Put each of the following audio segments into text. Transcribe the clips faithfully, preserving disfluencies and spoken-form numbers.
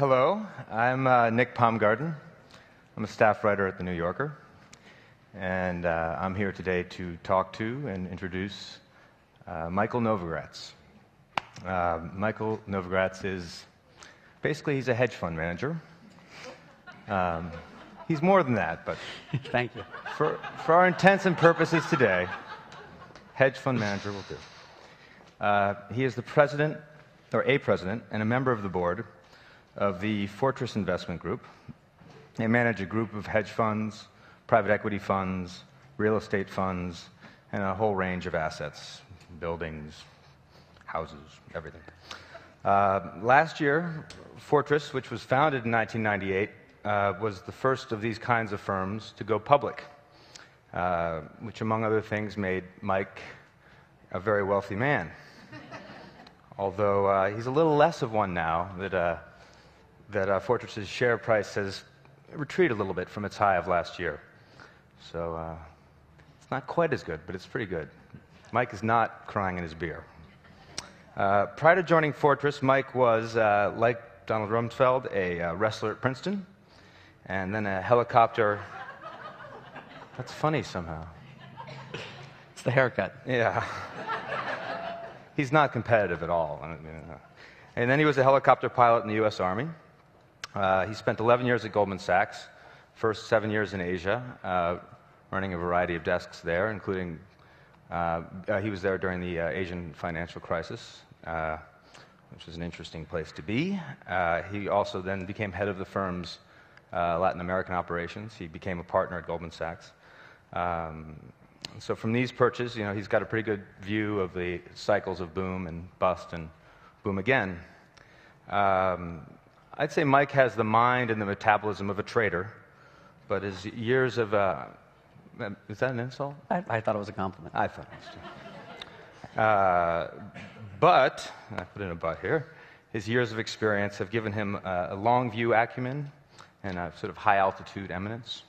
Hello, I'm uh, Nick Paumgarten. I'm a staff writer at The New Yorker, and uh, I'm here today to talk to and introduce uh, Michael Novogratz. Uh, Michael Novogratz is, basically he's a hedge fund manager. Um, he's more than that, but... Thank you. For, for our intents and purposes today, hedge fund manager will do. Uh, he is the president, or a president, and a member of the board of the Fortress Investment Group. They manage a group of hedge funds, private equity funds, real estate funds, and a whole range of assets, buildings, houses, everything. Uh, last year, Fortress, which was founded in nineteen ninety-eight, uh, was the first of these kinds of firms to go public, uh, which, among other things, made Mike a very wealthy man. Although uh, he's a little less of one now that uh, that uh, Fortress's share price has retreated a little bit from its high of last year. So uh, it's not quite as good, but it's pretty good. Mike is not crying in his beer. Uh, prior to joining Fortress, Mike was, uh, like Donald Rumsfeld, a uh, wrestler at Princeton, and then a helicopter. That's funny somehow. It's the haircut. Yeah. He's not competitive at all. And then he was a helicopter pilot in the U S Army. Uh, he spent eleven years at Goldman Sachs, first seven years in Asia, uh, running a variety of desks there, including uh, uh, he was there during the uh, Asian financial crisis, uh, which was an interesting place to be. Uh, he also then became head of the firm's uh, Latin American operations. He became a partner at Goldman Sachs. Um, so from these perches, you know, he's got a pretty good view of the cycles of boom and bust and boom again. Um, I'd say Mike has the mind and the metabolism of a trader, but his years of... Uh, is that an insult? I, I thought it was a compliment. I thought it was too. Uh, but, I put in a but here, his years of experience have given him uh, a long view acumen and a sort of high altitude eminence.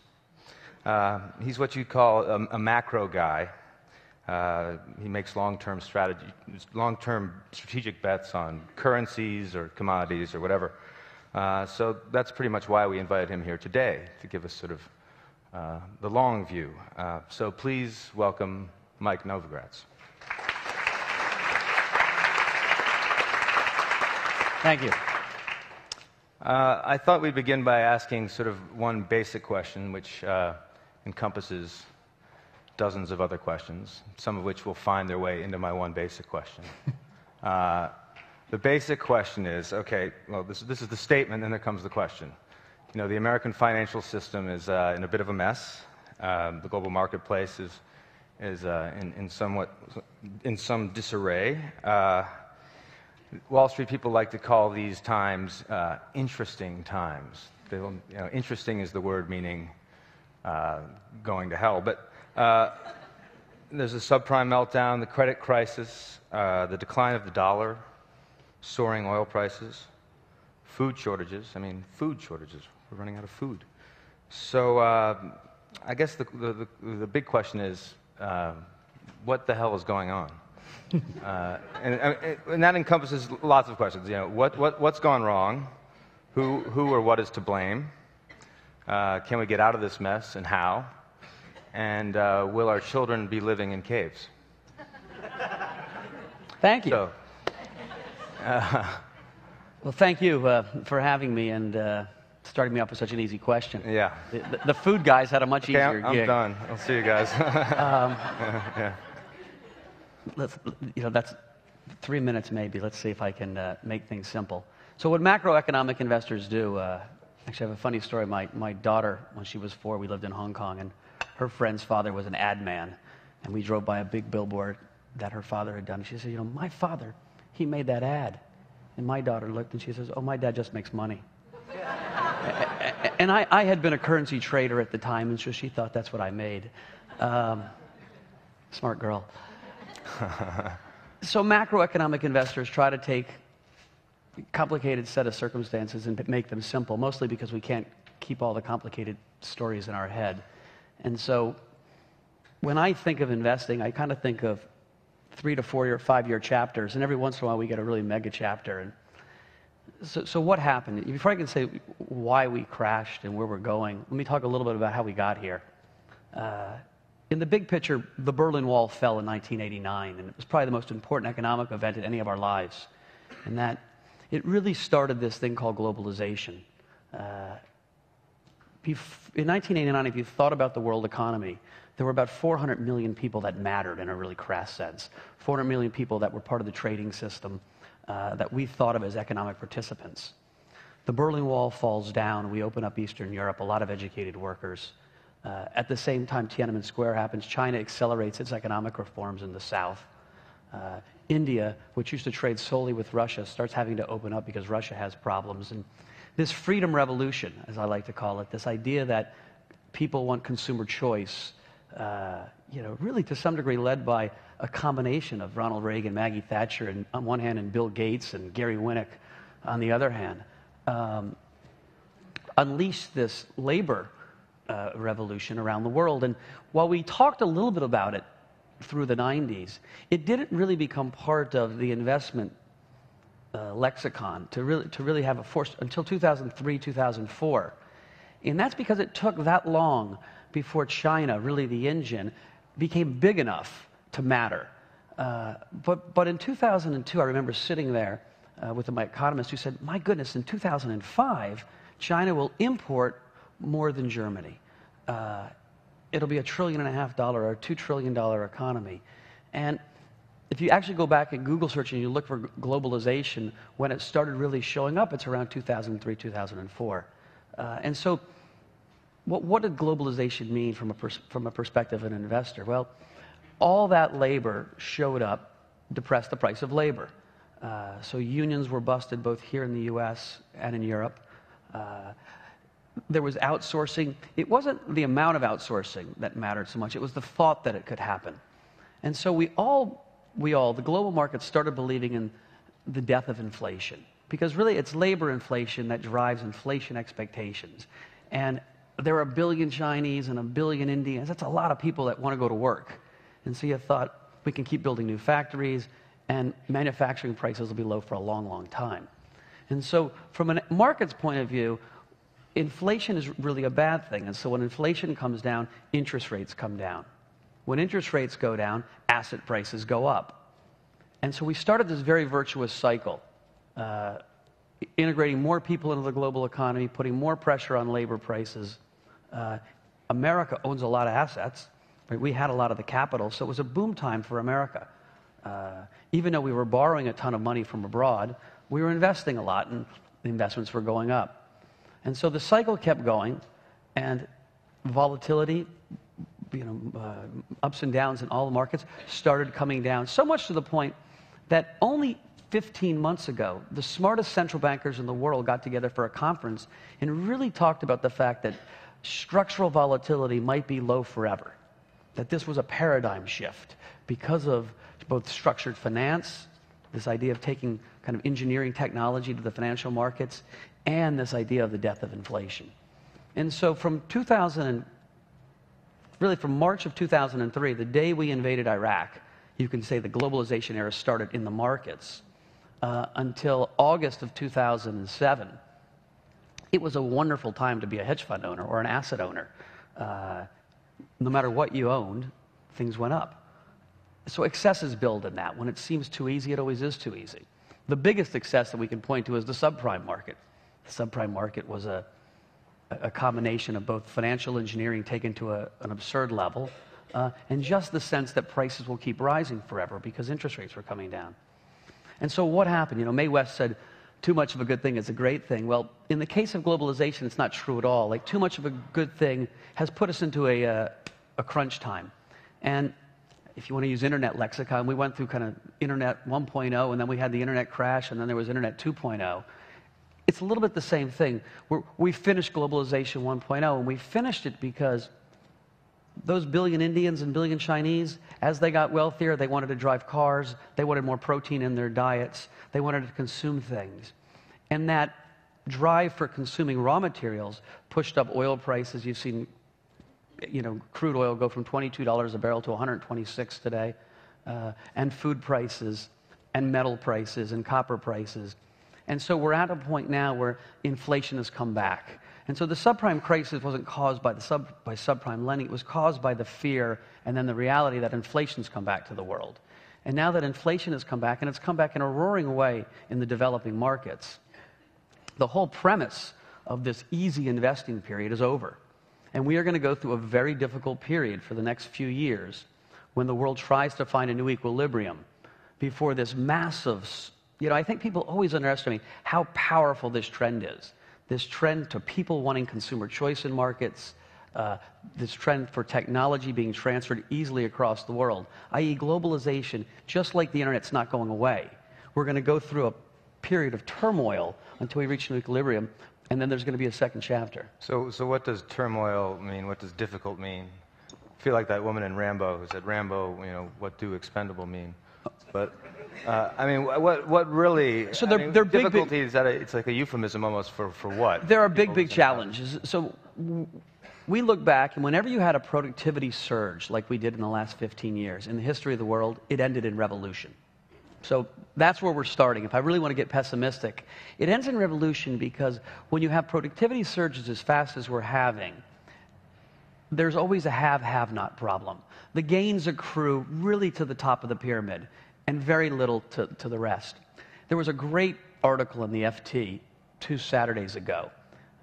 Uh, he's what you call a, a macro guy. Uh, he makes long-term strategy, long-term strategic bets on currencies or commodities or whatever. Uh, so that's pretty much why we invited him here today, to give us sort of uh, the long view. Uh, so please welcome Mike Novogratz. Thank you. Uh, I thought we'd begin by asking sort of one basic question, which uh, encompasses dozens of other questions, some of which will find their way into my one basic question. uh, The basic question is, okay, well, this, this is the statement, and there comes the question. You know, the American financial system is uh, in a bit of a mess. Um, the global marketplace is, is uh, in, in, somewhat, in some disarray. Uh, Wall Street people like to call these times uh, interesting times. They will, you know, interesting is the word meaning uh, going to hell. But uh, there's a subprime meltdown, the credit crisis, uh, the decline of the dollar, soaring oil prices, food shortages. I mean, food shortages. We're running out of food. So uh, I guess the, the, the, the big question is, uh, what the hell is going on? uh, and, and that encompasses lots of questions. You know, what, what, what's gone wrong? Who, who or what is to blame? Uh, can we get out of this mess, and how? And uh, will our children be living in caves? Thank you. So, Uh, well, thank you uh, for having me and uh, starting me off with such an easy question. Yeah. The, the, the food guys had a much okay, easier I'm, I'm gig. I'm done. I'll see you guys. um, yeah, yeah. Let's, you know, that's three minutes maybe. Let's see if I can uh, make things simple. So what macroeconomic investors do, uh, actually I have a funny story. My, my daughter, when she was four, we lived in Hong Kong, and her friend's father was an ad man. And we drove by a big billboard that her father had done. She said, you know, my father... he made that ad. And my daughter looked and she says, oh, my dad just makes money. And I, I had been a currency trader at the time, and so she thought that's what I made. Um, smart girl. So macroeconomic investors try to take a complicated set of circumstances and make them simple, mostly because we can't keep all the complicated stories in our head. And so when I think of investing, I kind of think of three to four year, five year chapters, and every once in a while we get a really mega chapter. And So, so what happened? Before I can say why we crashed and where we're going, let me talk a little bit about how we got here. Uh, in the big picture, the Berlin Wall fell in nineteen eighty-nine, and it was probably the most important economic event in any of our lives. And that it really started this thing called globalization. Uh, in nineteen eighty-nine, if you thought about the world economy, there were about four hundred million people that mattered in a really crass sense. four hundred million people that were part of the trading system uh, that we thought of as economic participants. The Berlin Wall falls down. We open up Eastern Europe, a lot of educated workers. Uh, at the same time Tiananmen Square happens, China accelerates its economic reforms in the south. Uh, India, which used to trade solely with Russia, starts having to open up because Russia has problems. And this freedom revolution, as I like to call it, this idea that people want consumer choice, uh, you know, really to some degree led by a combination of Ronald Reagan, Maggie Thatcher and, on one hand, and Bill Gates and Gary Winnick on the other hand, um, unleashed this labor uh, revolution around the world. And while we talked a little bit about it through the nineties, it didn't really become part of the investment Uh, lexicon to really to really have a force until two thousand three, two thousand four, and that's because it took that long before China, really the engine, became big enough to matter. Uh, but but in two thousand two, I remember sitting there uh, with my economist who said, "My goodness, in two thousand five, China will import more than Germany. Uh, it'll be a trillion and a half dollar or two trillion dollar economy," and if you actually go back and Google search and you look for globalization, when it started really showing up, it's around two thousand three, two thousand four. Uh, and so what, what did globalization mean from a, pers from a perspective of an investor? Well, all that labor showed up, depressed the price of labor. Uh, so unions were busted both here in the U S and in Europe. Uh, there was outsourcing. It wasn't the amount of outsourcing that mattered so much. It was the thought that it could happen. And so we all... We all, the global market started believing in the death of inflation, because really it's labor inflation that drives inflation expectations. And there are a billion Chinese and a billion Indians. That's a lot of people that want to go to work. And so you thought, we can keep building new factories and manufacturing prices will be low for a long, long time. And so from a market's point of view, inflation is really a bad thing. And so when inflation comes down, interest rates come down. When interest rates go down, asset prices go up. And so we started this very virtuous cycle, uh, integrating more people into the global economy, putting more pressure on labor prices. Uh, America owns a lot of assets. Right? We had a lot of the capital, so it was a boom time for America. Uh, even though we were borrowing a ton of money from abroad, we were investing a lot, and the investments were going up. And so the cycle kept going, and volatility, you know, uh, ups and downs in all the markets started coming down, so much to the point that only fifteen months ago, the smartest central bankers in the world got together for a conference and really talked about the fact that structural volatility might be low forever, that this was a paradigm shift because of both structured finance, this idea of taking kind of engineering technology to the financial markets, and this idea of the death of inflation. And so from two thousand really, from March of two thousand three, the day we invaded Iraq, you can say the globalization era started in the markets, uh, until August of two thousand seven. It was a wonderful time to be a hedge fund owner or an asset owner. Uh, no matter what you owned, things went up. So excesses build in that. When it seems too easy, it always is too easy. The biggest excess that we can point to is the subprime market. The subprime market was a a combination of both financial engineering taken to a, an absurd level, uh, and just the sense that prices will keep rising forever because interest rates were coming down. And so what happened? You know, Mae West said, too much of a good thing is a great thing. Well, in the case of globalization, it's not true at all. Like, too much of a good thing has put us into a, uh, a crunch time. And if you want to use internet lexicon, we went through kind of internet one point oh, and then we had the internet crash, and then there was internet two point oh. It's a little bit the same thing. We're, we finished globalization one point oh, and we finished it because those billion Indians and billion Chinese, as they got wealthier, they wanted to drive cars, they wanted more protein in their diets, they wanted to consume things. And that drive for consuming raw materials pushed up oil prices. You've seen, you know, crude oil go from twenty-two dollars a barrel to one hundred twenty-six dollars today, uh, and food prices, and metal prices, and copper prices. And so we're at a point now where inflation has come back. And so the subprime crisis wasn't caused by, the sub, by subprime lending. It was caused by the fear and then the reality that inflation's come back to the world. And now that inflation has come back, and it's come back in a roaring way in the developing markets, the whole premise of this easy investing period is over. And we are going to go through a very difficult period for the next few years when the world tries to find a new equilibrium before this massive... You know, I think people always underestimate how powerful this trend is. This trend to people wanting consumer choice in markets, uh, this trend for technology being transferred easily across the world, that is globalization, just like the Internet's not going away. We're going to go through a period of turmoil until we reach an equilibrium, and then there's going to be a second chapter. So, so what does turmoil mean? What does difficult mean? I feel like that woman in Rambo who said, Rambo, you know, what do expendable mean? But, uh, I mean, what, what really... So there, I mean, there are big, difficulties, that it's like a euphemism almost for, for what? There are big, big challenges. So we look back, and whenever you had a productivity surge like we did in the last fifteen years, in the history of the world, it ended in revolution. So that's where we're starting. If I really want to get pessimistic, it ends in revolution because when you have productivity surges as fast as we're having, there's always a have-have-not problem. The gains accrue really to the top of the pyramid and very little to, to the rest. There was a great article in the F T two Saturdays ago,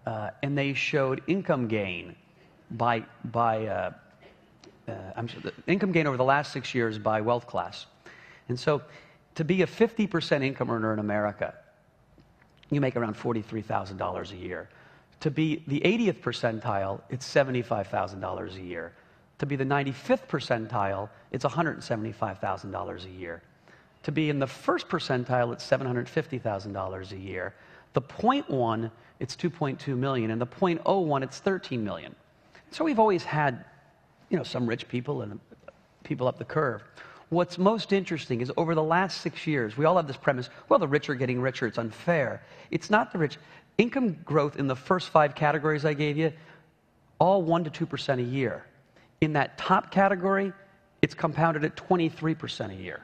uh, and they showed income gain by, by uh, uh, I'm sorry, income gain over the last six years by wealth class. And so to be a fifty percent income earner in America, you make around forty-three thousand dollars a year. To be the eightieth percentile, it's seventy-five thousand dollars a year. To be the ninety-fifth percentile, it's one hundred seventy-five thousand dollars a year. To be in the first percentile, it's seven hundred fifty thousand dollars a year. The zero point one, it's two point two million, and the zero point zero one, it's thirteen million. So we've always had, you know, some rich people and people up the curve. What's most interesting is over the last six years, we all have this premise, well, the rich are getting richer, it's unfair. It's not the rich. Income growth in the first five categories I gave you, all one to two percent a year. In that top category, it's compounded at twenty-three percent a year.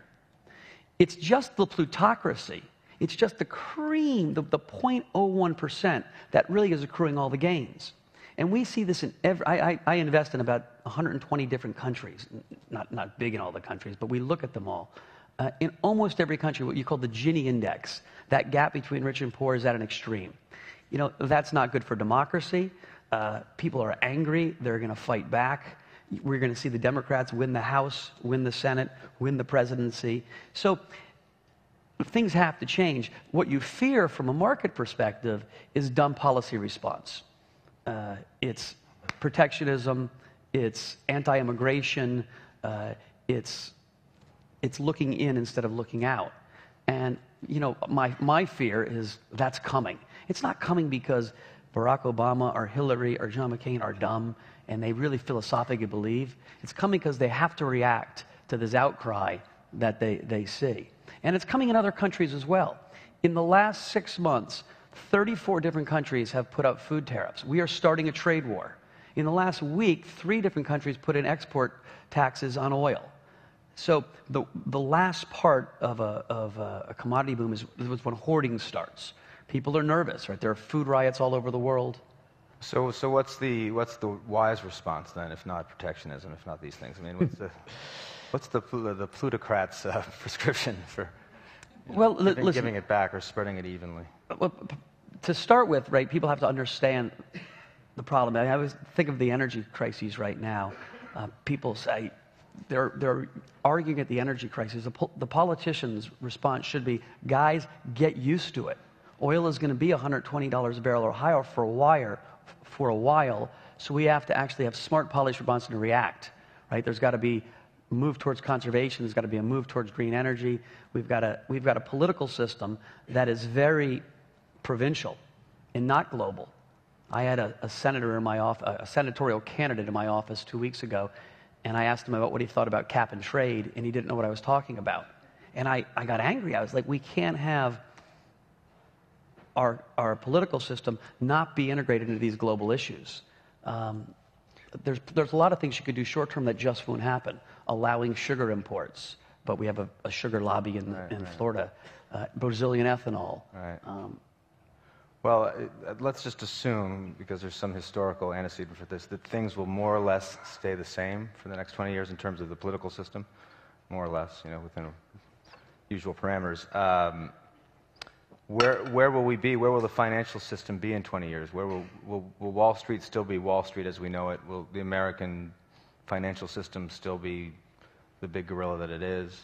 It's just the plutocracy, it's just the cream, the, the zero point zero one percent that really is accruing all the gains. And we see this in every, I, I, I invest in about one hundred twenty different countries, not, not big in all the countries, but we look at them all. Uh, in almost every country, what you call the Gini index, that gap between rich and poor is at an extreme. You know, that's not good for democracy. Uh, people are angry, they're gonna fight back. We're going to see the Democrats win the House, win the Senate, win the presidency. So things have to change. What you fear from a market perspective is dumb policy response. Uh, it's protectionism, it's anti-immigration, uh, it's, it's looking in instead of looking out. And, you know, my, my fear is that's coming. It's not coming because Barack Obama or Hillary or John McCain are dumb and they really philosophically believe. It's coming because they have to react to this outcry that they, they see. And it's coming in other countries as well. In the last six months, thirty-four different countries have put up food tariffs. We are starting a trade war. In the last week, three different countries put in export taxes on oil. So the, the last part of a, of a, a commodity boom is, is when hoarding starts. People are nervous, right? There are food riots all over the world. So, so what's the what's the wise response then, if not protectionism, if not these things? I mean, what's the what's the the plutocrats' uh, prescription for you know, well, giving, listen, giving it back or spreading it evenly? Well, to start with, right, people have to understand the problem. I mean, I always think of the energy crises right now. Uh, people say they're they're arguing at the energy crisis. The, po the politicians' response should be, guys, get used to it. Oil is going to be one hundred twenty dollars a barrel or higher for a wire. for a while, so we have to actually have smart policy response to react, right? There's got to be a move towards conservation, there's got to be a move towards green energy. We've got a, we've got a political system that is very provincial and not global. I had a, a senator in my office, a senatorial candidate in my office two weeks ago, and I asked him about what he thought about cap and trade, and he didn't know what I was talking about. And I, I got angry. I was like, we can't have Our, our political system not be integrated into these global issues. Um, there's, there's a lot of things you could do short term that just won't happen. Allowing sugar imports, but we have a, a sugar lobby in, right, in right. Florida. Uh, Brazilian ethanol. Right. Um, well, let's just assume, because there's some historical antecedent for this, that things will more or less stay the same for the next twenty years in terms of the political system, more or less, you know, within usual parameters. Um, Where, where will we be? Where will the financial system be in twenty years? Where will, will, will Wall Street still be Wall Street as we know it? Will the American financial system still be the big gorilla that it is?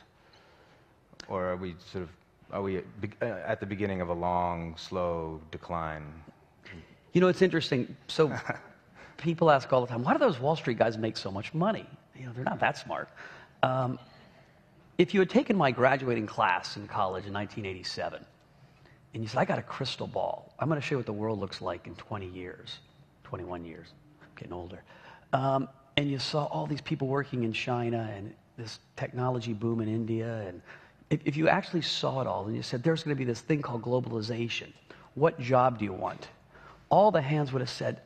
Or are we sort of, are we at the beginning of a long, slow decline? You know, it's interesting. So people ask all the time, why do those Wall Street guys make so much money? You know, they're not that smart. Um, if you had taken my graduating class in college in nineteen eighty-seven, and you said, I got a crystal ball. I'm going to show you what the world looks like in twenty years, twenty-one years. I'm getting older. Um, and you saw all these people working in China and this technology boom in India. And if, if you actually saw it all and you said, there's going to be this thing called globalization. What job do you want? All the hands would have said,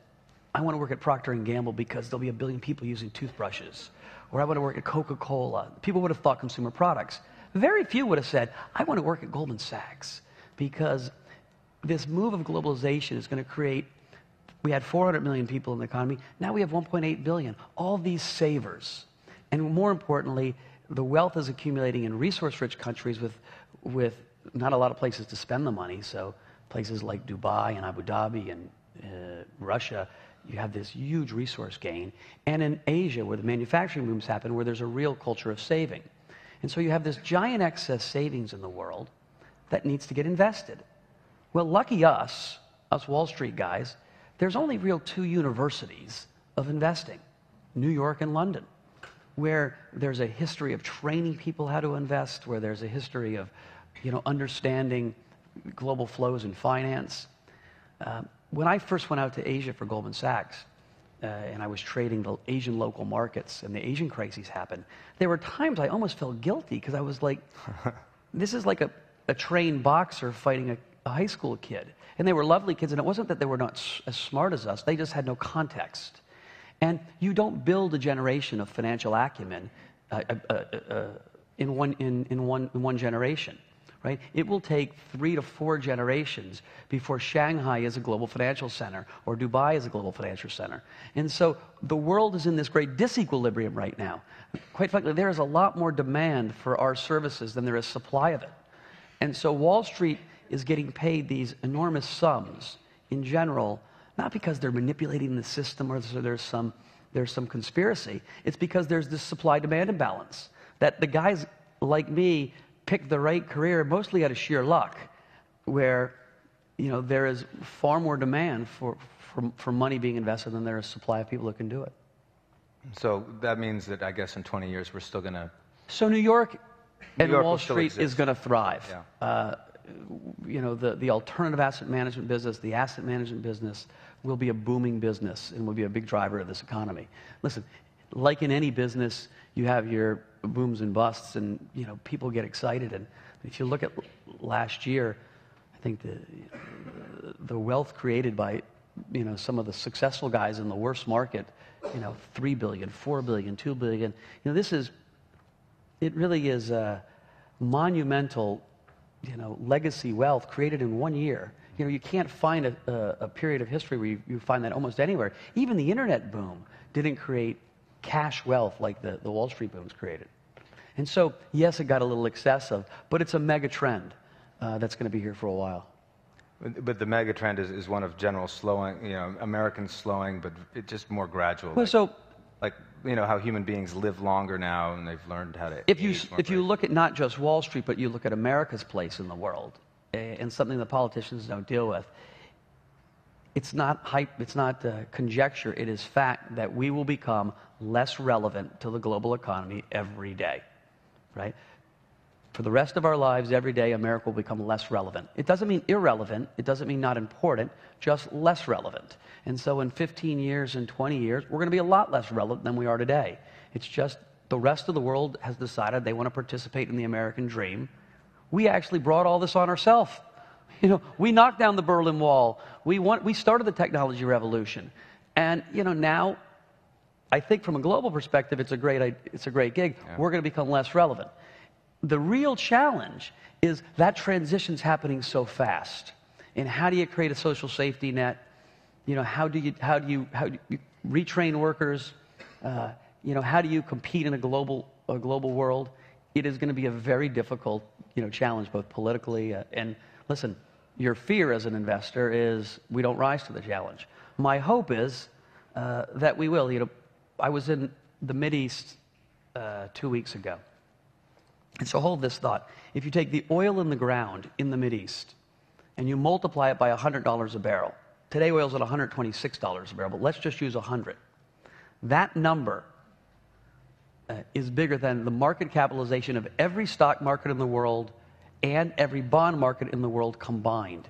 I want to work at Procter and Gamble because there'll be a billion people using toothbrushes. Or I want to work at Coca-Cola. People would have thought consumer products. Very few would have said, I want to work at Goldman Sachs. Because this move of globalization is going to create, we had four hundred million people in the economy, now we have one point eight billion. All these savers. And more importantly, the wealth is accumulating in resource-rich countries with, with not a lot of places to spend the money. So places like Dubai and Abu Dhabi and uh, Russia, you have this huge resource gain. And in Asia, where the manufacturing booms happen, where there's a real culture of saving. And so you have this giant excess savings in the world that needs to get invested. Well, lucky us, us Wall Street guys, there's only real two universities of investing, New York and London, where there's a history of training people how to invest, where there's a history of, you know, understanding global flows in finance. Uh, when I first went out to Asia for Goldman Sachs, uh, and I was trading the Asian local markets and the Asian crises happened, there were times I almost felt guilty because I was like, this is like a a trained boxer fighting a, a high school kid. And they were lovely kids, and it wasn't that they were not s as smart as us, they just had no context. And you don't build a generation of financial acumen uh, uh, uh, uh, in, one, in, in, one, in one generation, right? It will take three to four generations before Shanghai is a global financial center, or Dubai is a global financial center. And so the world is in this great disequilibrium right now. Quite frankly, there is a lot more demand for our services than there is supply of it. And so Wall Street is getting paid these enormous sums in general, not because they're manipulating the system or there's some, there's some conspiracy. It's because there's this supply-demand imbalance, that the guys like me pick the right career mostly out of sheer luck, where, you know, there is far more demand for, for, for money being invested than there is supply of people who can do it. So that means that, I guess, in twenty years, we're still going to... So New York... And Wall Street is going to thrive. Yeah. Uh, you know, the, the alternative asset management business, the asset management business will be a booming business and will be a big driver of this economy. Listen, like in any business, you have your booms and busts and, you know, people get excited. And if you look at last year, I think the, the wealth created by, you know, some of the successful guys in the worst market, you know, three billion dollars, four billion dollars, two billion dollars. You know, this is... It really is a monumental, you know, legacy wealth created in one year. You know, you can't find a, a, a period of history where you, you find that almost anywhere. Even the internet boom didn't create cash wealth like the, the Wall Street booms created. And so, yes, it got a little excessive, but it's a mega trend uh, that's going to be here for a while. But the mega trend is, is one of general slowing, you know, Americans slowing, but it just more gradual. Well, like, so... Like, you know, how human beings live longer now and they've learned how to... If you, if right. you look at not just Wall Street, but you look at America's place in the world, and something the politicians don't deal with, it's not hype, it's not uh, conjecture, it is fact that we will become less relevant to the global economy every day, right? For the rest of our lives, every day, America will become less relevant. It doesn't mean irrelevant, it doesn't mean not important, just less relevant. And so in fifteen years and twenty years, we're going to be a lot less relevant than we are today. It's just the rest of the world has decided they want to participate in the American dream. We actually brought all this on ourselves. You know, we knocked down the Berlin Wall. We want, we started the technology revolution. And, you know, now, I think from a global perspective, it's a great, it's a great gig. Yeah. We're going to become less relevant. the real challenge is that transition's happening so fast. And how do you create a social safety net? You know, how do you, how do you, how do you retrain workers? Uh, you know, how do you compete in a global, a global world? It is going to be a very difficult, you know, challenge, both politically uh, and, listen, your fear as an investor is we don't rise to the challenge. My hope is uh, that we will. You know, I was in the Mideast uh, two weeks ago. And so hold this thought. If you take the oil in the ground in the Mideast and you multiply it by one hundred dollars a barrel, today oil's at one hundred twenty-six dollars a barrel, but let's just use one hundred. That number uh, is bigger than the market capitalization of every stock market in the world and every bond market in the world combined.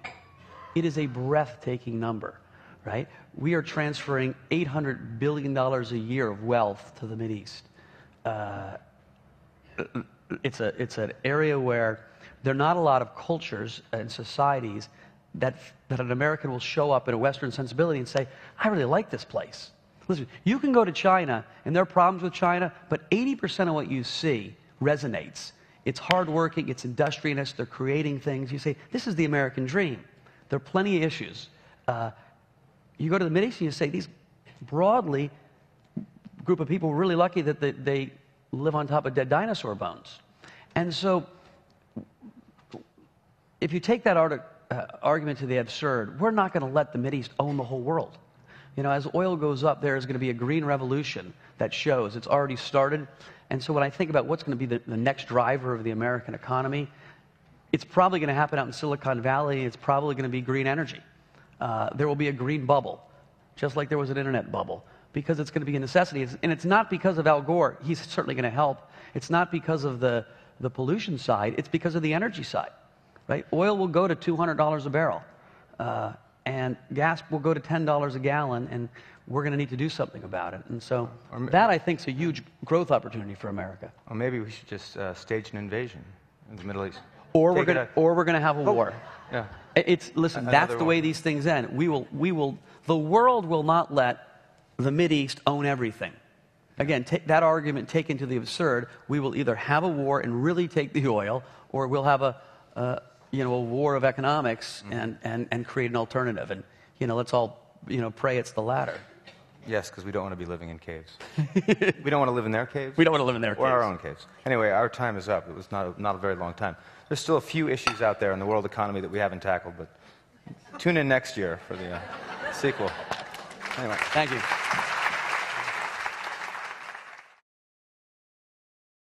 It is a breathtaking number, right? We are transferring eight hundred billion dollars a year of wealth to the Mideast. Uh, it's, a, it's an area where there are not a lot of cultures and societies that, that an American will show up in a Western sensibility and say, I really like this place. Listen, you can go to China, and there are problems with China, but eighty percent of what you see resonates. It's hardworking, it's industrious, they're creating things. You say, this is the American dream. There are plenty of issues. Uh, you go to the Middle East and you say, these broadly group of people were really lucky that they, they live on top of dead dinosaur bones. And so if you take that art, uh, argument to the absurd, we're not going to let the Middle East own the whole world. You know, as oil goes up, there is going to be a green revolution that shows. It's already started. And so when I think about what's going to be the, the next driver of the American economy, it's probably going to happen out in Silicon Valley. It's probably going to be green energy. Uh, there will be a green bubble, just like there was an internet bubble, because it's going to be a necessity. It's, and it's not because of Al Gore. He's certainly going to help. It's not because of the, the pollution side. It's because of the energy side, right? Oil will go to two hundred dollars a barrel, uh, and gas will go to ten dollars a gallon, and we're going to need to do something about it. And so or, that, I think, is a huge growth opportunity for America. Or maybe we should just uh, stage an invasion in the Middle East. Or Take we're going to, or we're going to have a oh. war. Yeah. It's listen. Another that's the one. way these things end. We will. We will. The world will not let the Mideast own everything. Again, take that argument taken to the absurd. We will either have a war and really take the oil, or we'll have a, uh, you know, a war of economics mm. and, and and create an alternative. And you know, let's all you know pray it's the latter. Yes, because we don't want to be living in caves. We don't want to live in their caves. We don't want to live in their or caves. Or our own caves. Anyway, our time is up. It was not a, not a very long time. There's still a few issues out there in the world economy that we haven't tackled, but tune in next year for the uh, sequel. Anyway, thank you.